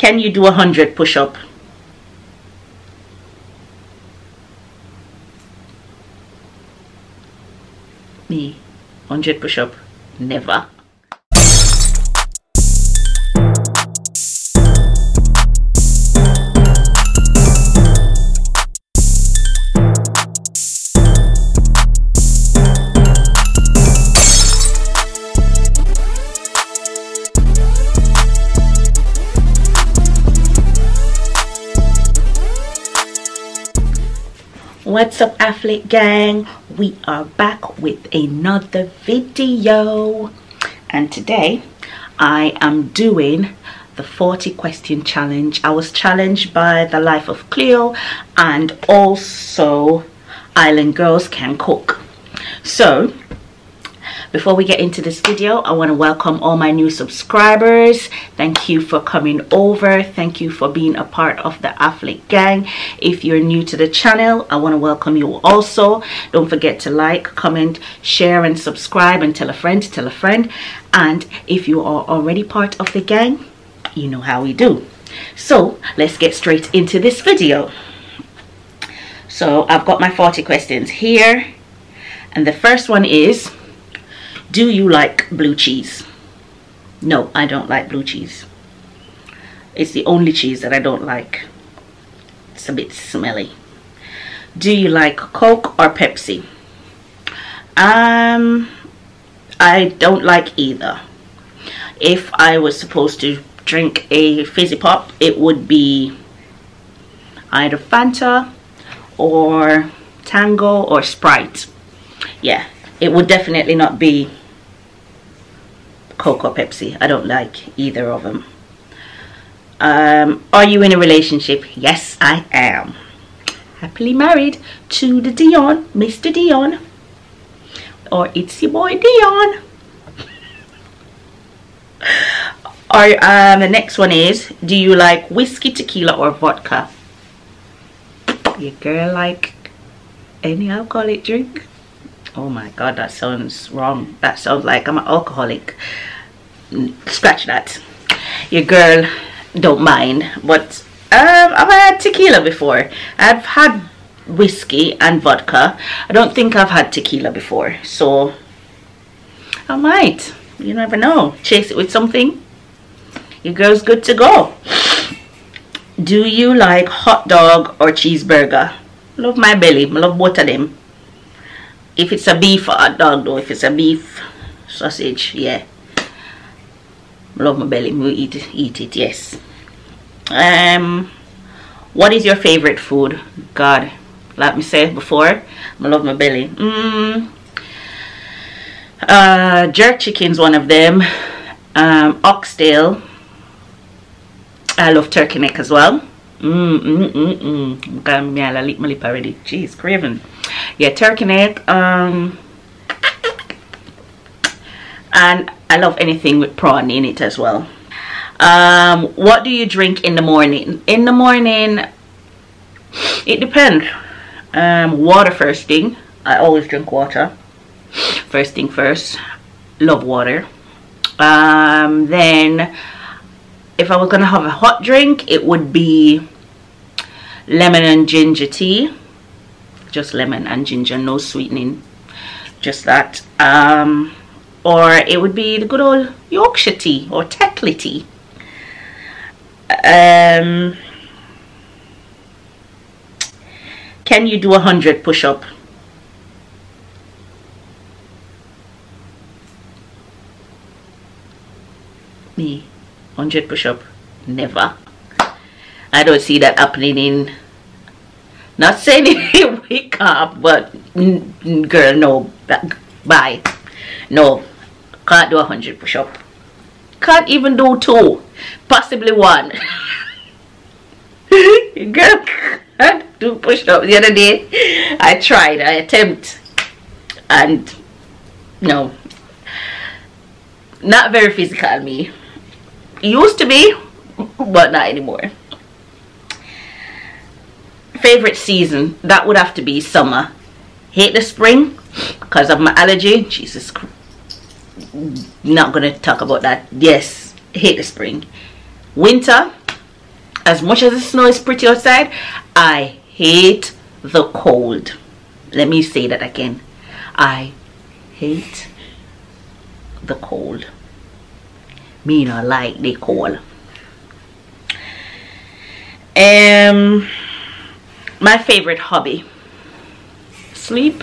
Can you do 100 push-up? Me, 100 push-up, never. What's up, Afflick Gang? We are back with another video, and today I am doing the 40 question challenge. I was challenged by The Life of Cleo and also Island Girls Can Cook. So before we get into this video, I want to welcome all my new subscribers. Thank you for coming over. Thank you for being a part of the Afflick Gang. If you're new to the channel, I want to welcome you also. Don't forget to like, comment, share and subscribe, and tell a friend to tell a friend. And if you are already part of the gang, you know how we do. So let's get straight into this video. So I've got my 40 questions here, and the first one is, do you like blue cheese? No, I don't like blue cheese. It's the only cheese that I don't like. It's a bit smelly. Do you like Coke or Pepsi? I don't like either. If I was supposed to drink a fizzy pop, it would be either Fanta or Tango or Sprite. Yeah, it would definitely not be Coke or Pepsi. I don't like either of them. Are you in a relationship? Yes, I am. Happily married to the Dion, Mr. Dion. Or it's your boy Dion. The next one is, do you like whiskey, tequila or vodka? Your girl like any alcoholic drink? Oh my god, that sounds wrong. That sounds like I'm an alcoholic. Scratch that. Your girl don't mind. But I've had tequila before. I've had whiskey and vodka. I don't think I've had tequila before, so I might. You never know. Chase it with something. Your girl's good to go. Do you like hot dog or cheeseburger? Love my belly. I love both of them. If it's a beef hot dog though, if it's a beef sausage, yeah, love my belly, we eat it, yes. What is your favorite food? God, like me said before, I love my belly. Jerk chicken's one of them. Oxtail. I love turkey neck as well. I lick my lip already. Jeez, craving. Yeah, turkey neck. And I love anything with prawn in it as well. What do you drink in the morning? In the morning, it depends. Water first thing. I always drink water. First thing first. Love water. Then, if I was going to have a hot drink, it would be lemon and ginger tea. Just lemon and ginger, no sweetening, just that. Or it would be the good old Yorkshire tea or Tetley tea. Can you do 100 push-up? Me, 100 push-up, never. I don't see that happening in. Not saying it wake up, but girl, no, bye. No, can't do 100 push-up. Can't even do 2, possibly 1. Girl, can't do push-up. The other day, I tried, I attempt, and no, not very physical me. Used to be, but not anymore. Favorite season, that would have to be summer. Hate the spring because of my allergy. Jesus Christ, not gonna talk about that. Yes, hate the spring. Winter, as much as the snow is pretty outside, I hate the cold. Let me say that again. I hate the cold. Me not like the cold. My favorite hobby, sleep.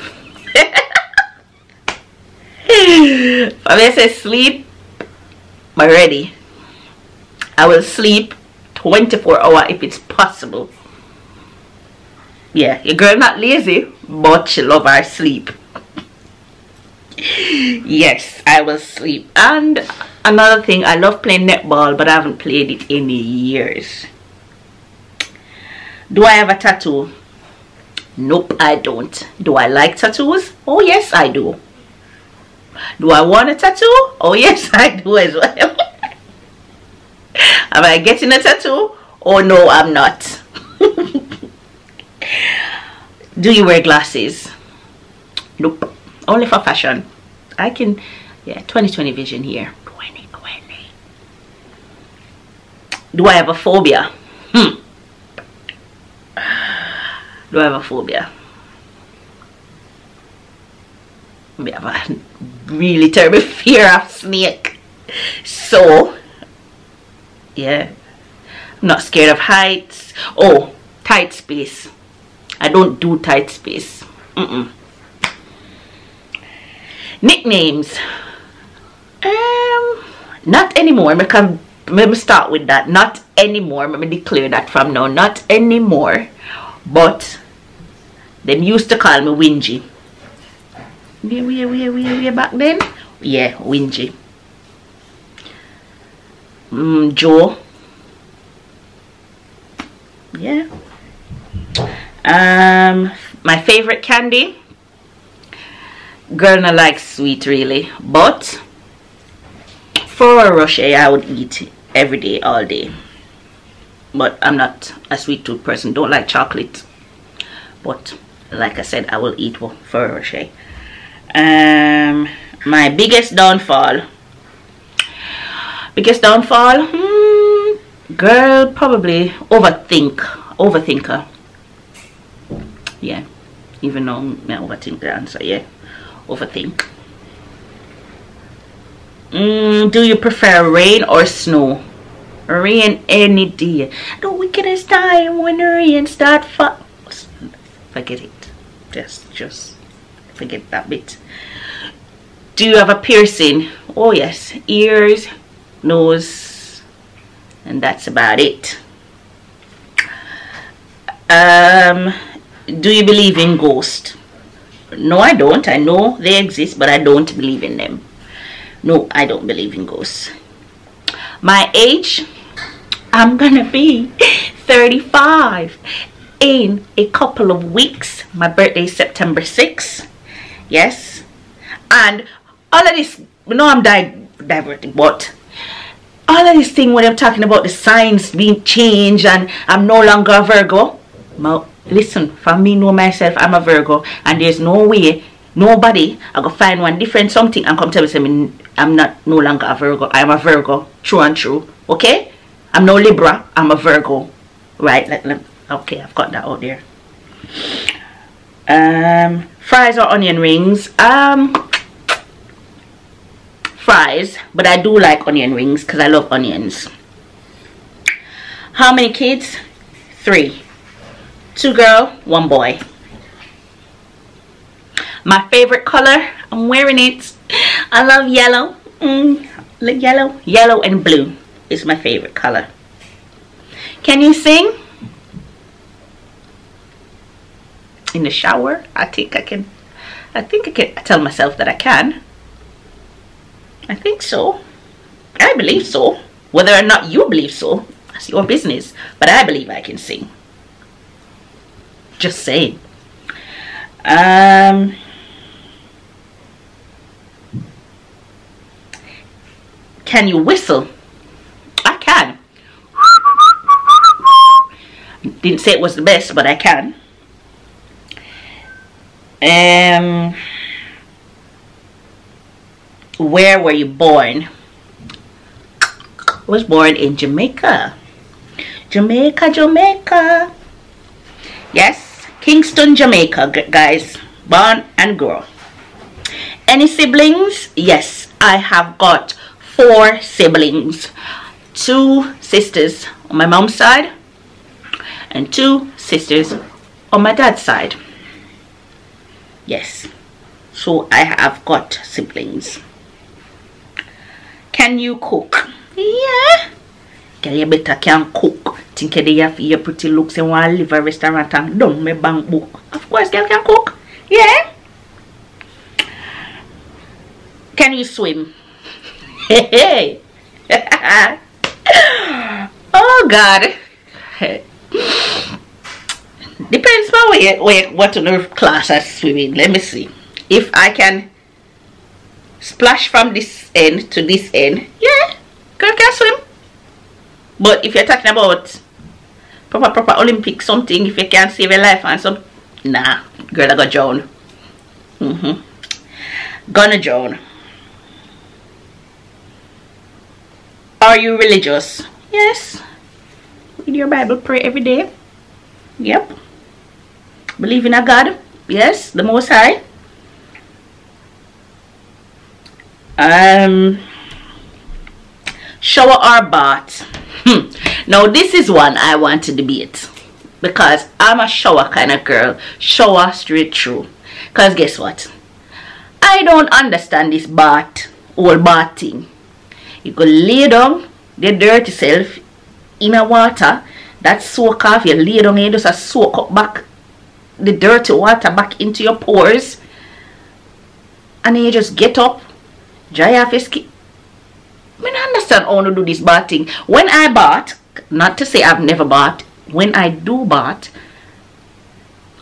If I say sleep, I'm ready. I will sleep 24 hours if it's possible. Yeah, your girl not lazy, but she love her sleep. Yes, I will sleep. And another thing, I love playing netball, but I haven't played it in years. Do I have a tattoo? Nope, I don't. Do I like tattoos? Oh yes, I do. Do I want a tattoo? Oh yes, I do as well. Am I getting a tattoo? Oh no, I'm not. Do you wear glasses? Nope. Only for fashion. I can, yeah, 20/20 vision here. 20/20. Do I have a phobia? Do I have a phobia? I have a really terrible fear of snake. So, yeah, I'm not scared of heights. Oh, tight space. I don't do tight space. Nicknames. Not anymore. Let me start with that. Not anymore. Let me declare that from now. Not anymore. But them used to call me Wingy. Way back then. Yeah, Wingy. Joe. Yeah. My favorite candy. Girl, I like sweet really, but for a Rocher, I would eat every day, all day. But I'm not a sweet tooth person. Don't like chocolate. But like I said, I will eat for a Rocher. My biggest downfall. Biggest downfall? Girl, probably overthinker. Yeah, even though I'm not overthinking the answer, yeah, overthink. Do you prefer rain or snow? Rain any day. The wickedest time when the rain start fall. Forget it. Just forget that bit. Do you have a piercing? Oh yes, ears, nose, and that's about it. Do you believe in ghosts? No, I don't. I know they exist, but I don't believe in them. No, I don't believe in ghosts. My age, I'm gonna be 35 in a couple of weeks. My birthday is September 6th. Yes. And all of this, no, I'm diverting, but all of this thing when I'm talking about the signs being changed and I'm no longer a Virgo. Listen, for me, know myself, I'm a Virgo, and there's no way nobody I go find one different something and come tell me say I'm not no longer a Virgo. I'm a Virgo, true and true. Okay, I'm no Libra. I'm a Virgo, right? Okay, I've got that out there. Fries or onion rings? Fries, but I do like onion rings because I love onions. How many kids? 3. 2 girls, 1 boy. My favorite color, I'm wearing it. I love yellow. Yellow and blue is my favorite color. Can you sing? In the shower, I think I can tell myself that I can. I think so. I believe so. Whether or not you believe so, that's your business. But I believe I can sing. Just saying. Can you whistle? I can. Didn't say it was the best, but I can. Where were you born? I was born in Jamaica. Jamaica, Jamaica. Yes, Kingston, Jamaica, guys. Born and grown. Any siblings? Yes, I have got 4 siblings. 2 sisters on my mom's side and 2 sisters on my dad's side. Yes, so I have got siblings. Can you cook? Yeah. Girl, you better can cook. Think you have your pretty looks and want to live a restaurant and don't me bang book. Of course, girl can cook. Yeah. Can you swim? Hey, hey. Oh God. Depends on what on earth class I'm swimming. Let me see. If I can splash from this end to this end, yeah, girl can swim. But if you're talking about proper Olympic something, if you can save a life and some, nah, girl I got drown. Gonna drown. Are you religious? Yes. Read your Bible, pray every day. Yep. Believe in a God. Yes, the Most High. Shower or bath? Now this is one I want to debate, because I'm a shower kind of girl. Shower straight through. Because guess what? I don't understand this bath, whole bath thing. You could lay down the dirty self in a water that soak off. You lay down and just soak up back the dirty water back into your pores, and then you just get up, dry off your skin. I mean, I understand how to do this bath thing. When I bath, not to say I've never bathed, when I do bath,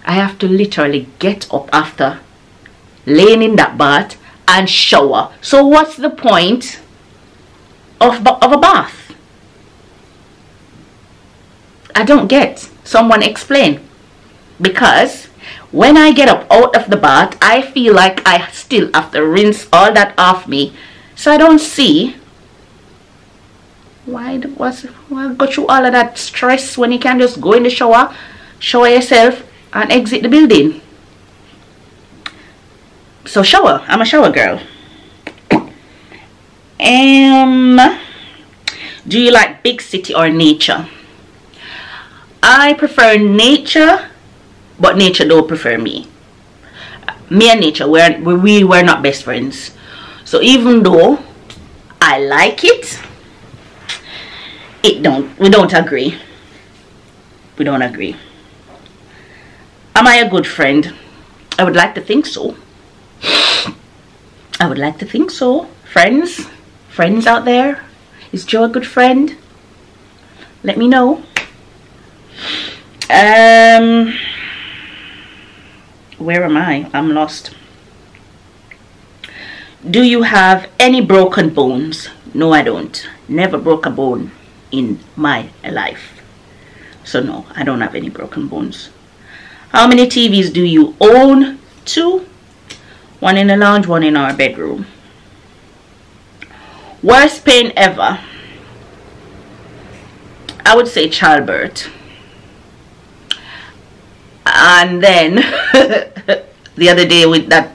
I have to literally get up after laying in that bath and shower. So what's the point of a bath? I don't get. Someone explain. Because when I get up out of the bath, I feel like I still have to rinse all that off me. So I don't see why go through all of that stress when you can just go in the shower, shower yourself and exit the building. So shower. I'm a shower girl. Do you like big city or nature? I prefer nature, but nature don't prefer me. Me and nature, we were not best friends. So even though I like it, we don't agree. Am I a good friend? I would like to think so. I would like to think so. Friends out there, is Joe a good friend? Let me know. Where am I? I'm lost. Do you have any broken bones? No, I don't. Never broke a bone in my life. So no, I don't have any broken bones. How many TVs do you own? 2. 1 in the lounge, 1 in our bedroom. Worst pain ever? I would say childbirth. And then the other day with that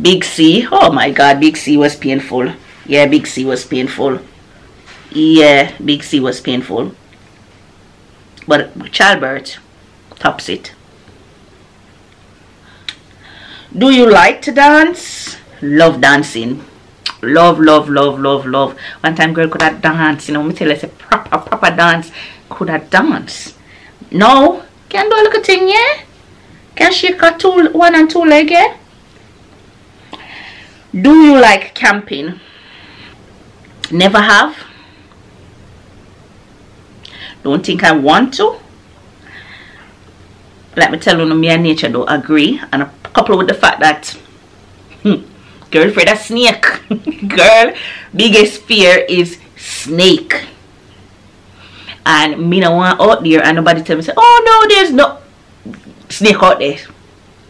big C. Oh my God, big C was painful. Yeah, big C was painful. Yeah, big C was painful. But childbirth tops it. Do you like to dance? Love dancing. Love. One time girl could have dance, you know, me tell you, it's a proper dance, could have dance. No, can do a little thing, yeah? Can shake a 1 and 2 leg, yeah? Do you like camping? Never have. Don't think I want to. Let me tell you, me and nature don't agree, and a couple with the fact that girl for that snake. Girl, biggest fear is snake. And me no want out there and nobody tell me say, oh no, there's no snake out there.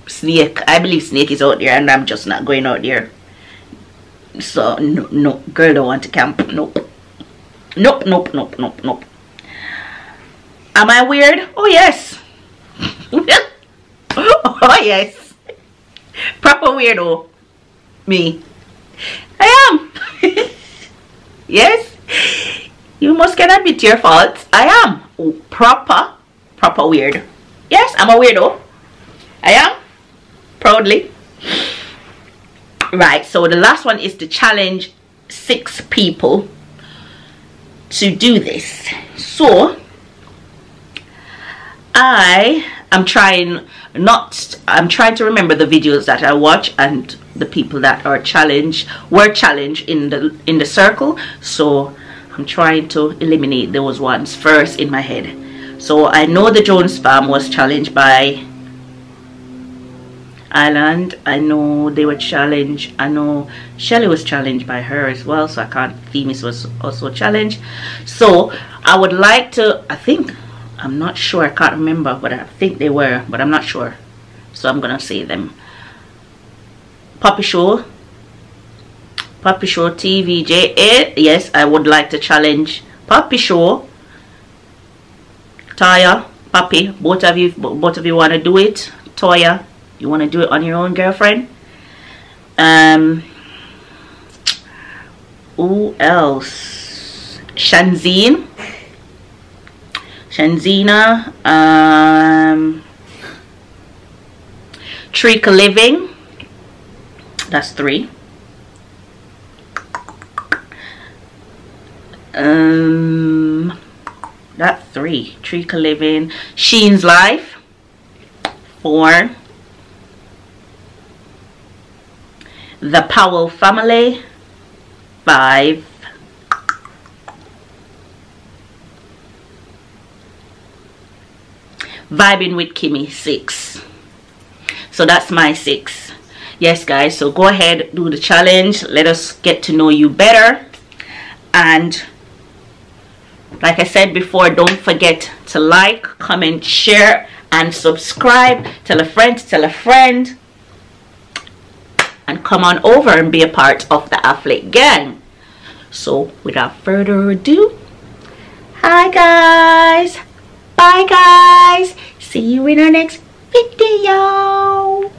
Snake. I believe snake is out there and I'm just not going out there. So no, girl don't want to camp. Nope. Am I weird? Oh yes. Oh yes. Proper weirdo. Me. I am. Yes. You must can admit your faults. I am. Oh, proper weird. Yes, I'm a weirdo. I am. Proudly. Right, so the last one is to challenge 6 people to do this. So I'm trying to remember the videos that I watch and the people that are were challenged in the circle. So I'm trying to eliminate those ones first in my head. So I know the Jones Farm was challenged by Island. I know they were challenged. I know Shelly was challenged by her as well. So I can't. Themis was also challenged. So I would like to, I think, I'm not sure, I can't remember, but I think they were, but I'm not sure. So I'm gonna say them. Poppy Show TVJA. Yes, I would like to challenge Poppy Show, Taya, Poppy. Both of you want to do it. Toya, you want to do it on your own, girlfriend. Who else? Shanzina, Treeka Living. That's 3. That's 3. Treeka Living, Sheen's Life, 4. The Powell Family, 5. Vibing with Kimmy, 6. So that's my 6. Yes guys, so go ahead, do the challenge, let us get to know you better, and like I said before, don't forget to like, comment, share and subscribe. Tell a friend and come on over and be a part of the Afflick Gang. So without further ado, hi guys, bye guys, see you in our next video.